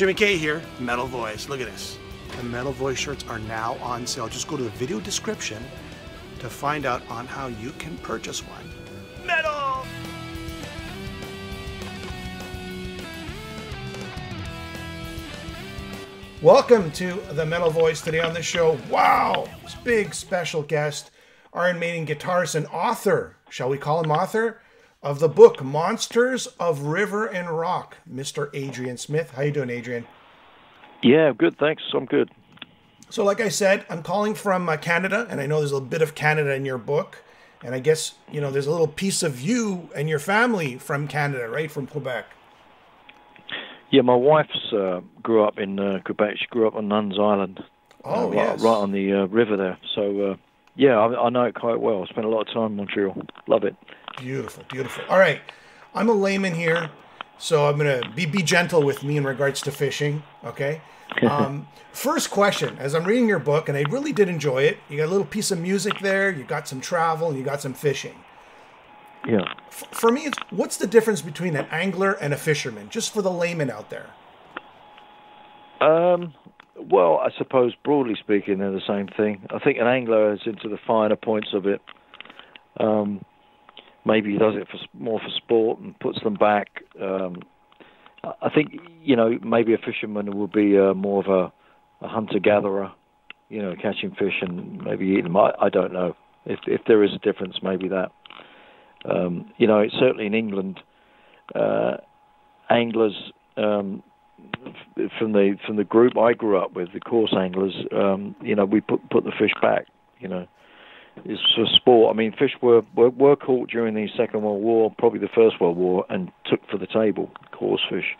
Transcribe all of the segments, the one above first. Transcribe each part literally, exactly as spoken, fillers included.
Jimmy K here, Metal Voice. Look at this. The Metal Voice shirts are now on sale. Just go to the video description to find out on how you can purchase one. Metal! Welcome to The Metal Voice. Today on the show, wow, big special guest, Iron Maiden guitarist and author, shall we call him author, of the book Monsters of River and Rock, Mister Adrian Smith. How you doing, Adrian? Yeah, good, thanks. I'm good. So like I said, I'm calling from uh, Canada, and I know there's a bit of Canada in your book, and I guess, you know, there's a little piece of you and your family from Canada, right, from Quebec? Yeah, my wife's uh, grew up in uh, Quebec. She grew up on Nuns Island. Oh, uh, right, yes. Right on the uh, river there. So, uh, yeah, I, I know it quite well. I spent a lot of time in Montreal. Love it. Beautiful, beautiful. All right, I'm a layman here. So I'm going to be, be gentle with me in regards to fishing, okay? Um, first question, as I'm reading your book, and I really did enjoy it, you got a little piece of music there, you got some travel, you got some fishing. Yeah. F for me, it's, what's the difference between an angler and a fisherman, just for the layman out there? Um, well, I suppose, broadly speaking, they're the same thing. I think an angler is into the finer points of it. Um Maybe he does it for more for sport and puts them back. Um, I think, you know, maybe a fisherman will be uh, more of a, a hunter-gatherer, you know, catching fish and maybe eating them. I, I don't know. If if there is a difference, maybe that. Um, you know, it's certainly in England, uh, anglers um, from the from the group I grew up with, the coarse anglers, um, you know, we put put the fish back, you know. It's for sport. I mean, fish were, were were caught during the Second World War, probably the First World War, and took for the table, coarse fish.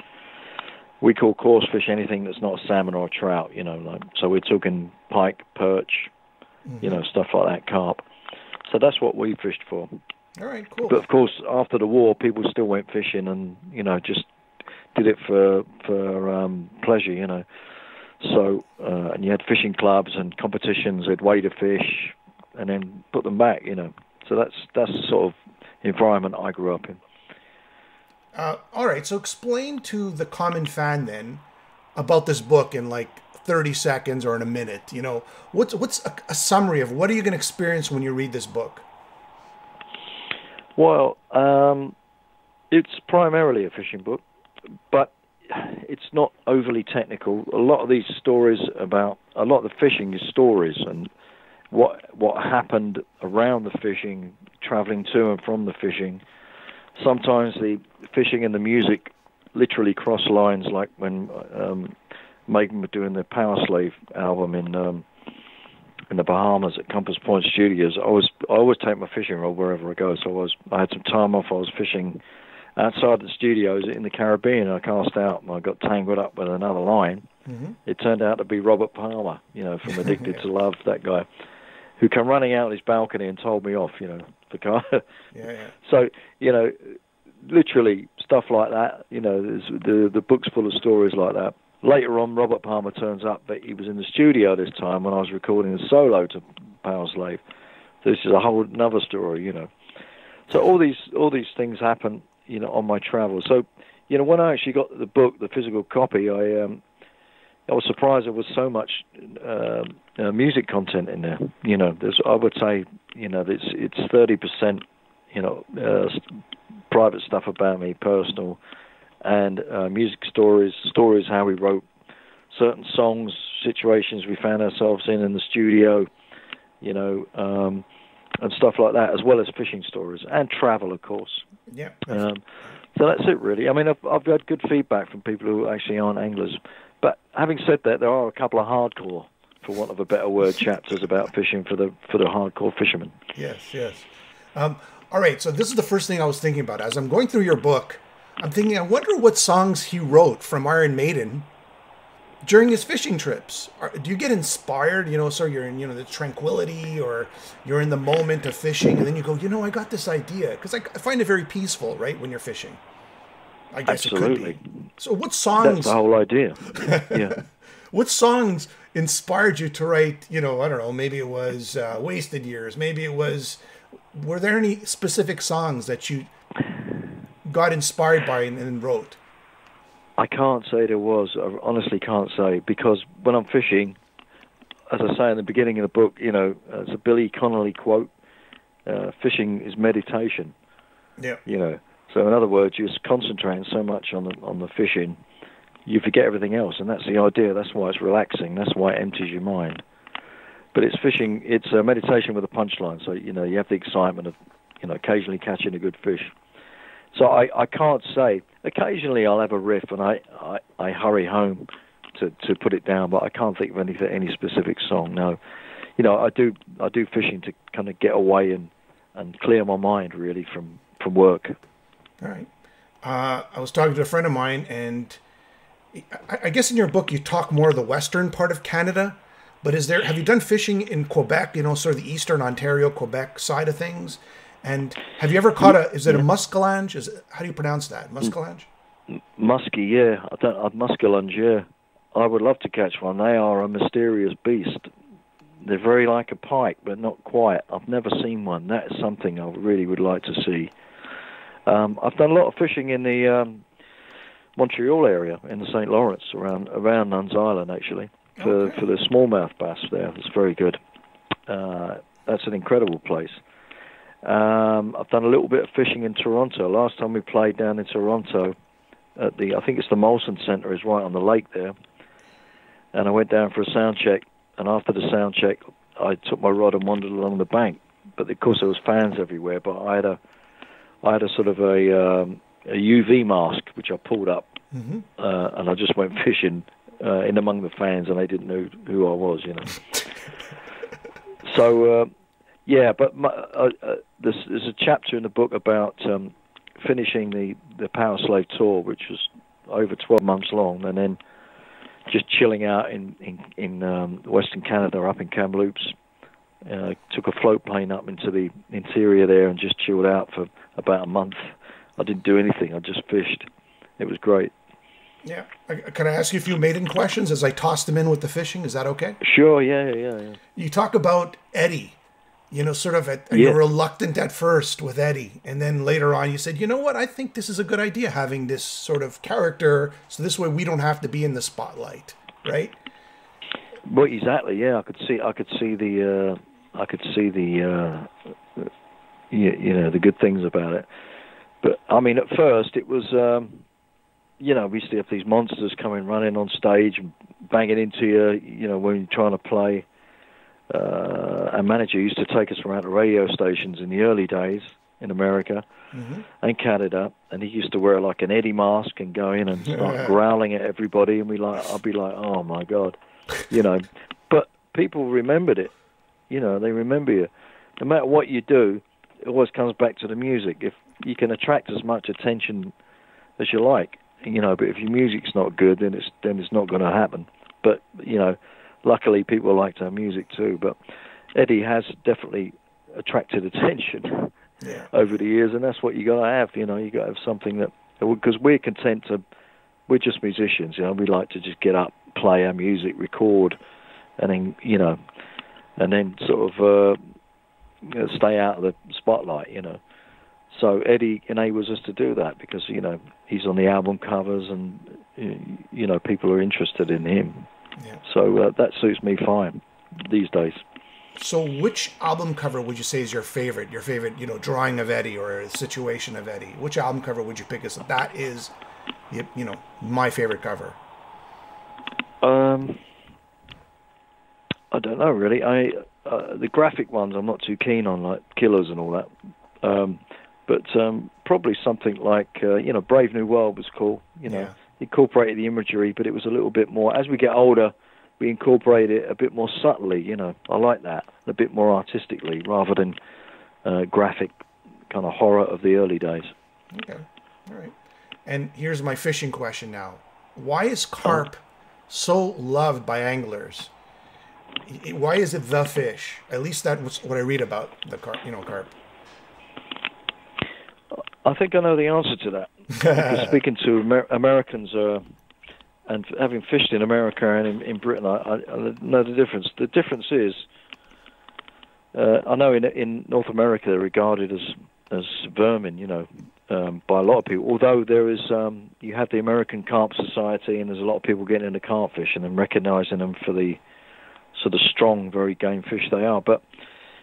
We call coarse fish anything that's not a salmon or a trout, you know. Like, so we're talking pike, perch, mm-hmm. you know, stuff like that, carp. So that's what we fished for. All right, cool. But, of course, after the war, people still went fishing and, you know, just did it for, for um, pleasure, you know. So, uh, and you had fishing clubs and competitions. They'd weigh the fish and then put them back, you know. So that's that's the sort of environment I grew up in. Uh, all right, so explain to the common fan then about this book in like thirty seconds or in a minute. You know, what's what's a, a summary of what are you going to experience when you read this book? Well, um, it's primarily a fishing book, but it's not overly technical. A lot of these stories about a lot of the fishing is stories and what what happened around the fishing, traveling to and from the fishing. Sometimes the fishing and the music literally cross lines, like when um, Maiden were doing the Power Slave album in um, in the Bahamas at Compass Point Studios. I was I always take my fishing rod wherever I go, so I was I had some time off. I was fishing outside the studios in the Caribbean. I cast out and I got tangled up with another line. Mm-hmm. It turned out to be Robert Palmer, you know, from Addicted yeah. to Love, that guy, who came running out of his balcony and told me off, you know, for car. yeah, yeah. So, you know, literally stuff like that, you know, the the book's full of stories like that. Later on, Robert Palmer turns up, but he was in the studio this time when I was recording a solo to Power Slave. This is a whole another story, you know. So all these all these things happen, you know, on my travels. So, you know, when I actually got the book, the physical copy, I um, I was surprised there was so much uh, uh, music content in there. You know, there's, I would say, you know, it's it's thirty percent, you know, uh, private stuff about me, personal, and uh, music stories, stories how we wrote certain songs, situations we found ourselves in in the studio, you know, um, and stuff like that, as well as fishing stories and travel, of course. Yeah. Um, so that's it, really. I mean, I've, I've had good feedback from people who actually aren't anglers. But having said that, there are a couple of hardcore, for want of a better word, chapters about fishing for the for the hardcore fishermen. Yes, yes. Um, all right, so this is the first thing I was thinking about. As I'm going through your book, I'm thinking, I wonder what songs he wrote from Iron Maiden during his fishing trips. Are, do you get inspired, you know, so you're in, you know, the tranquility or you're in the moment of fishing, and then you go, you know, I got this idea. Because I, I find it very peaceful, right, when you're fishing. I guess absolutely. It could be. So what songs... That's the whole idea. Yeah. What songs inspired you to write, you know, I don't know, maybe it was uh, Wasted Years, maybe it was... Were there any specific songs that you got inspired by and, and wrote? I can't say there was. I honestly can't say, because when I'm fishing, as I say in the beginning of the book, you know, it's a Billy Connolly quote, uh, fishing is meditation. Yeah. You know, so in other words, you're concentrating so much on the, on the fishing, you forget everything else, and that's the idea. That's why it's relaxing. That's why it empties your mind. But it's fishing, it's a meditation with a punchline. So, you know, you have the excitement of, you know, occasionally catching a good fish. So I, I can't say. Occasionally I'll have a riff and I, I, I hurry home to, to put it down, but I can't think of any, any specific song, no. You know, I do I do fishing to kind of get away and, and clear my mind, really, from, from work. All right. Uh, I was talking to a friend of mine, and I, I guess in your book you talk more of the western part of Canada, but is there, have you done fishing in Quebec, you know, sort of the eastern Ontario, Quebec side of things? And have you ever caught a? Is it a muskellunge? Is it, how do you pronounce that? Muskellunge? Musky, yeah. I don't. I've muskellunge, yeah. I would love to catch one. They are a mysterious beast. They're very like a pike, but not quite. I've never seen one. That is something I really would like to see. Um, I've done a lot of fishing in the um, Montreal area, in the Saint Lawrence, around around Nuns Island, actually, for okay. for the smallmouth bass there. It's very good. Uh, that's an incredible place. Um, I've done a little bit of fishing in Toronto. Last time we played down in Toronto, at the I think it's the Molson Centre is right on the lake there, and I went down for a sound check. And after the sound check, I took my rod and wandered along the bank. But of course, there was fans everywhere. But I had a, I had a sort of a, um, a U V mask which I pulled up, mm-hmm. uh, and I just went fishing uh, in among the fans, and they didn't know who I was, you know. so. Uh, Yeah, but my, uh, uh, there's, there's a chapter in the book about um, finishing the, the Power Slave tour, which was over twelve months long, and then just chilling out in, in, in um, Western Canada, up in Kamloops. Uh, took a float plane up into the interior there and just chilled out for about a month. I didn't do anything. I just fished. It was great. Yeah. Can I ask you a few maiden questions as I toss them in with the fishing? Is that okay? Sure, yeah, yeah, yeah. You talk about Eddie. You know, sort of, at, yeah. you're reluctant at first with Eddie. And then later on you said, you know what, I think this is a good idea, having this sort of character. So this way we don't have to be in the spotlight, right? Well, exactly, yeah. I could see, I could see the, uh, I could see the, uh, you, you know, the good things about it. But, I mean, at first it was, um, you know, we used to have these monsters coming running on stage and banging into you, you know, when you're trying to play. Uh, our manager used to take us around to radio stations in the early days in America mm-hmm. and Canada, and he used to wear like an Eddie mask and go in and start yeah. growling at everybody, and we like, I'd be like, oh my God, you know. But people remembered it, you know, they remember you. No matter what you do, it always comes back to the music. If you can attract as much attention as you like, you know, but if your music's not good, then it's then it's not going to happen. But you know. Luckily, people liked our music too, but Eddie has definitely attracted attention yeah. over the years, and that's what you got to have. You know, you got to have something that, because we're content to, we're just musicians. You know, we like to just get up, play our music, record, and then you know, and then sort of uh, you know, stay out of the spotlight. You know, so Eddie enables us to do that because you know he's on the album covers, and you know people are interested in him. Yeah. So uh, that suits me fine these days. So which album cover would you say is your favorite? Your favorite, you know, drawing of Eddie or situation of Eddie? Which album cover would you pick as that is, you know, my favorite cover? Um, I don't know really. I uh, the graphic ones I'm not too keen on, like Killers and all that. Um, but um, probably something like uh, you know, Brave New World was cool. You know. Yeah. Incorporated the imagery, but it was a little bit more, as we get older, we incorporate it a bit more subtly, you know, I like that, a bit more artistically, rather than uh, graphic kind of horror of the early days. Okay, all right. And here's my fishing question now. Why is carp so loved by anglers? Why is it the fish? At least that's what I read about the carp, you know, carp. I think I know the answer to that. Because speaking to Amer Americans uh, and having fished in America and in, in Britain, I, I, I know the difference. The difference is, uh, I know in, in North America they're regarded as as vermin, you know, um, by a lot of people. Although there is, um, you have the American Carp Society, and there's a lot of people getting into carp fishing and recognising them for the sort of strong, very game fish they are. But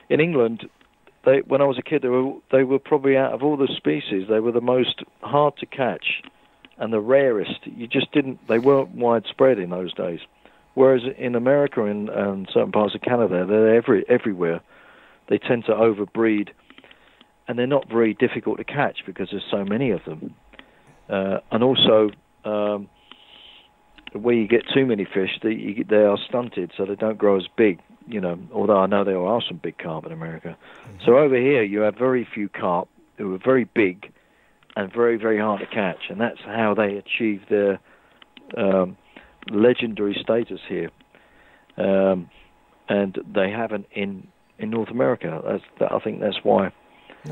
in England, they, when I was a kid, they were they were probably, out of all the species, they were the most hard to catch and the rarest. You just didn't, they weren't widespread in those days. Whereas in America and um, certain parts of Canada, they're every, everywhere. They tend to overbreed, and they're not very difficult to catch because there's so many of them. Uh, and also, um, where you get too many fish, they, they are stunted, so they don't grow as big, you know, although I know there are some big carp in America. Mm-hmm. So over here, you have very few carp who are very big and very, very hard to catch, and that's how they achieve their... Um, legendary status here, um, and they haven't in in North America. That's, that, I think that's why.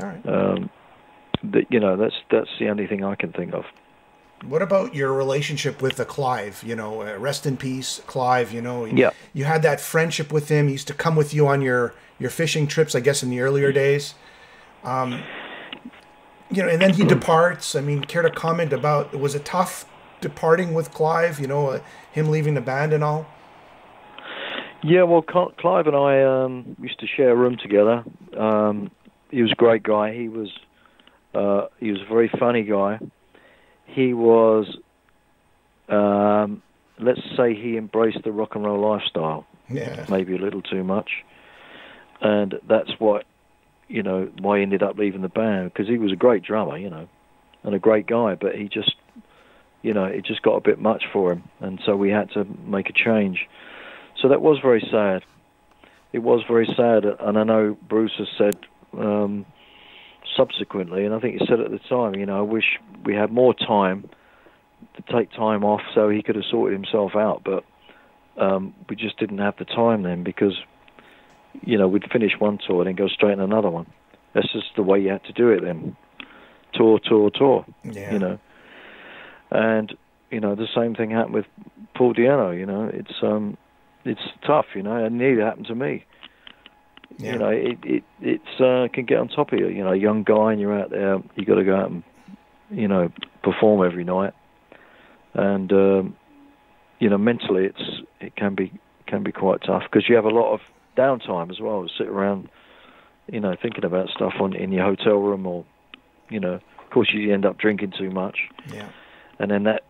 All right. Um, that, you know, that's that's the only thing I can think of. What about your relationship with the Clive? You know, uh, rest in peace, Clive. You know, yeah. You had that friendship with him. He used to come with you on your your fishing trips, I guess, in the earlier days. Um, you know, and then he departs. I mean, care to comment about? It was a tough departing with Clive, you know, uh, him leaving the band and all? Yeah, well, Cl Clive and I um, used to share a room together. Um, he was a great guy. He was uh, he was a very funny guy. He was, um, let's say he embraced the rock and roll lifestyle. Yeah. Maybe a little too much. And that's what, you know, why he ended up leaving the band, because he was a great drummer, you know, and a great guy, but he just... you know, it just got a bit much for him, and so we had to make a change. So that was very sad. It was very sad, and I know Bruce has said um, subsequently, and I think he said at the time, you know, I wish we had more time to take time off so he could have sorted himself out, but um, we just didn't have the time then because, you know, we'd finish one tour and then go straight in another one. That's just the way you had to do it then. Tour, tour, tour, yeah. You know. And, you know, the same thing happened with Paul D'Anno, you know. It's um, it's tough, you know. It nearly happened to me. Yeah. You know, it it it's, uh, can get on top of you. You know, a young guy and you're out there, you got to go out and, you know, perform every night. And, um, you know, mentally it's it can be, can be quite tough because you have a lot of downtime as well. You sit around, you know, thinking about stuff on in your hotel room or, you know, of course you end up drinking too much. Yeah. And then that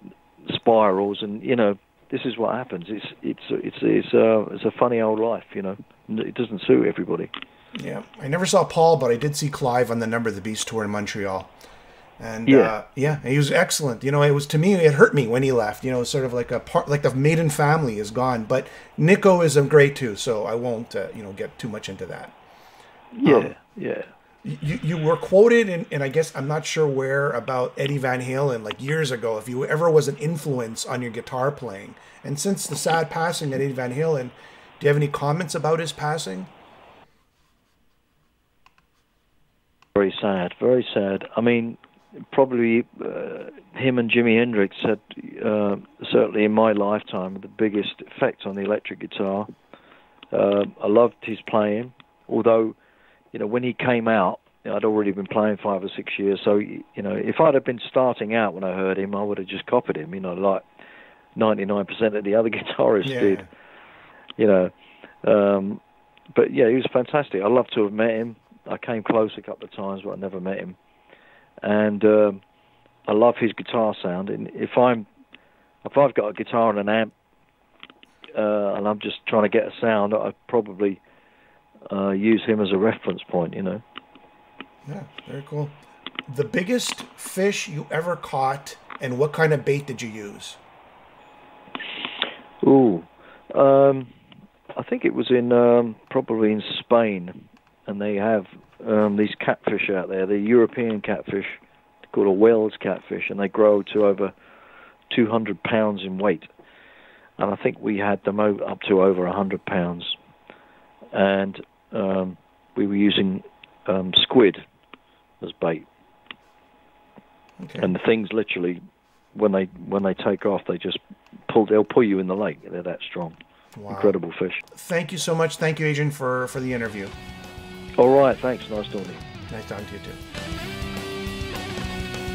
spirals, and you know, this is what happens. It's it's it's it's a uh, it's a funny old life, you know. It doesn't suit everybody. Yeah, I never saw Paul, but I did see Clive on the Number of the Beast tour in Montreal, and yeah, uh, yeah, he was excellent. You know, it was to me, it hurt me when he left. You know, sort of like a part, like the Maiden family is gone, but Nico is great too. So I won't, uh, you know, get too much into that. Yeah, um, yeah. You, you were quoted, and, and I guess I'm not sure where, about Eddie Van Halen, like years ago, if you ever was an influence on your guitar playing. And since the sad passing of Eddie Van Halen, do you have any comments about his passing? Very sad, very sad. I mean, probably uh, him and Jimi Hendrix had, uh, certainly in my lifetime, the biggest effect on the electric guitar. Uh, I loved his playing, although... you know, when he came out, I'd already been playing five or six years. So, you know, if I'd have been starting out when I heard him, I would have just copied him, you know, like ninety-nine percent of the other guitarists yeah. did, you know. Um, but, yeah, he was fantastic. I'd love to have met him. I came close a couple of times, but I never met him. And um, I love his guitar sound. And if, I'm, if I've got a guitar and an amp uh, and I'm just trying to get a sound, I'd probably... Uh, use him as a reference point, you know. Yeah, very cool. The biggest fish you ever caught, and what kind of bait did you use? Ooh, um, I think it was in um, probably in Spain, and they have um, these catfish out there. They're European catfish, they're called a Wales catfish, and they grow to over two hundred pounds in weight. And I think we had them up to over a hundred pounds, and Um, we were using um, squid as bait, okay. And the things literally, when they when they take off, they just pull. They'll pull you in the lake. They're that strong. Wow. Incredible fish. Thank you so much. Thank you, Adrian, for for the interview. All right. Thanks. Nice talking to you. Nice talking to you too.